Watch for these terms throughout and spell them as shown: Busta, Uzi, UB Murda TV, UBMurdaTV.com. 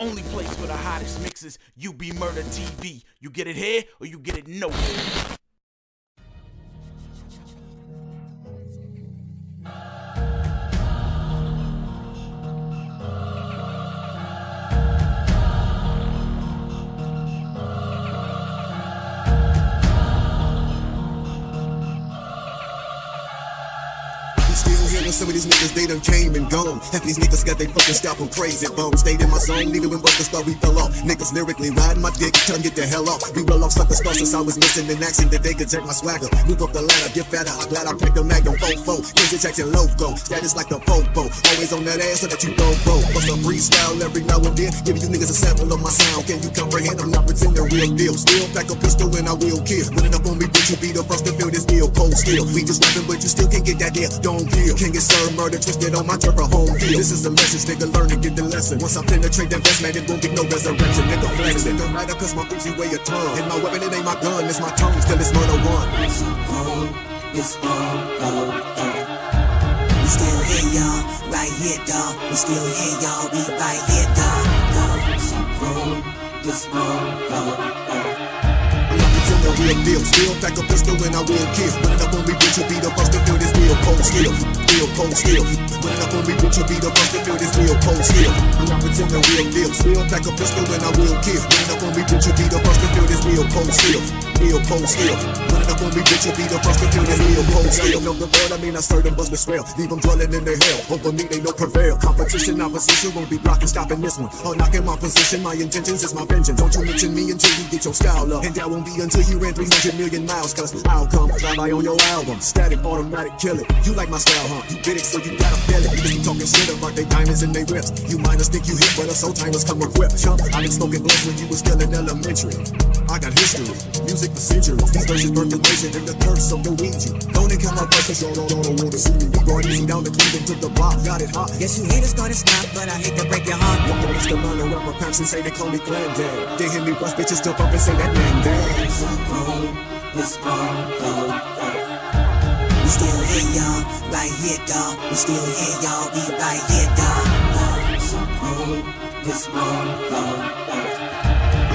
Only place for the hottest mixes, UB Murda TV. You get it here or you get it nowhere. Some of these niggas, they done came and gone. Half these niggas got they fucking scalpel crazy bones. Stayed in my zone, even when Busta thought we fell off. Niggas lyrically riding my dick, trying to get the hell off. We roll off sucker stars since I was missing in action that they could check my swagger. Move up the ladder, get fatter. I'm glad I packed the Magnum 44. Crazy Jackson Loco, status like the popo. Always on that ass so that you don't go. Bust a freestyle every now and then, giving you niggas a sample of my sound. Can you comprehend? I'm not pretending real deal. Still pack a pistol and I will kill. Running up on me, bitch, you be the first to feel this deal. Cold steel, we just rapping, but you still can't get that there. Don't deal. Can't get served, murder, twisted on my turf or home field. This is a message, nigga, learn and get the lesson. Once I penetrate that vest, man, it won't get no resurrection. Nigga, flex it, nigga, right up, cause my Uzi weigh a ton. And my weapon, it ain't my gun, it's my tongue, still it's murder one. So cold, it's all. We still here, y'all, right here, dawg. We still here, y'all, we right here, dawg. So cold, it's all. The real deal, still pack a pistol and I will kill. Running up on me, bitch, you'll be the first to feel this real cold steel. Real cold steel. Running up on me, bitch, you'll be the first to feel this real cold steel. I'm not pretending real deal, still pack a pistol and I will kill. Running up on me, bitch, you'll be the first to feel this real cold steel. Real cold steel. Running up on me, bitch, you'll be the first to feel this real cold steel. Know the word, I mean I serve them bust with swell. Leave them dwelling in their hell. Over me, they no prevail. Competition, opposition won't be blocking, stopping this one. Or knocking my position, my intentions is my vengeance. Don't you mention me until you get your style up. And that won't be until you ran 300 million miles, cause I'll come fly on your album. Static, automatic, kill it. You like my style, huh? You did it, so you gotta feel it. Niggas be talking shit about they diamonds and they whips. You minors think you hit, but us old timers come equipped. Chump, I been smoking blunts when you was still in elementary. I got history, music for centuries. These verses birth the nation and the curse of the weed. Don't encounter my verses, y'all don't know what to see me. We brought easy down the Cleveland to the block, got it hot. Yes, you hate to start and stop, but I hate to break your heart. Walk the rest of mine around my pants and say they call me Granddad. They hear me bust bitches, jump up and say that man dad. This we still here, y'all, right here, dawg. We still here, y'all, we right here, dawg. So cold, this I'm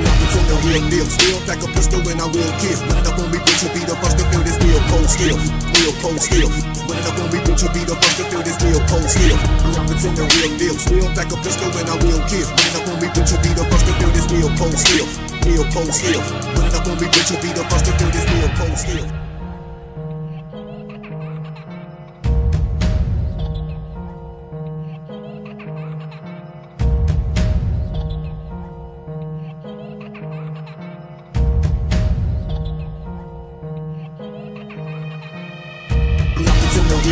not pretending real deal, still pack a pistol and I will kill. Running up on me, bitch, you'll be the first to feel this real cold steel. Real cold steel. Running up on me, bitch, you'll be the first to feel this real cold steel. I'm not pretending real deal, still pack a pistol and I will kill. Running up on me, bitch, you'll be the first to feel this real cold steel. Real cold steel. Running up on me, bitch, you'll be the first to feel this real cold steel.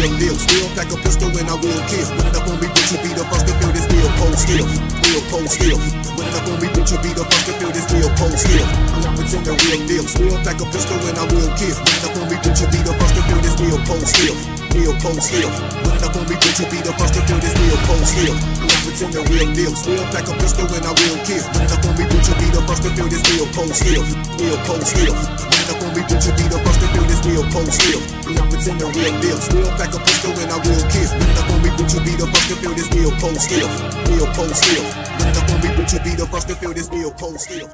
Real deal, still pack a pistol and I will kill. Running up on me, bitch, you'll be the first to feel this real cold steel. Real cold steel. Running up on me, bitch, you'll be the first to feel this real cold steel. I'm not pretending real deal, still pack a pistol and I will kill. Running up on me, bitch, you'll be the first to feel this real cold steel. Real cold steel. Running up on me, bitch, you'll be the first to feel this real cold steel. I'm not pretending real deal, still pack a pistol and I will kill. Running up on me, bitch, you'll be the first to feel this real cold steel. Real cold steel. Running up on me, bitch, you'll be the first to feel this real cold steel. I'm not pretending real deal, still pack a pistol and I will kill. Running up on me, bitch, you'll be the first to feel this real cold steel. Real cold steel. Running up on me, bitch, you'll be the first to feel this real cold steel.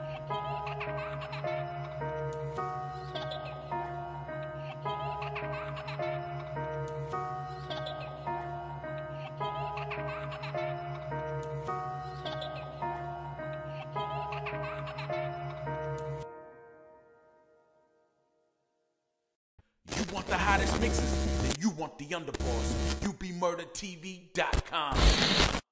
You want the hottest mixes, then you want the underboss. UBMurdaTV.com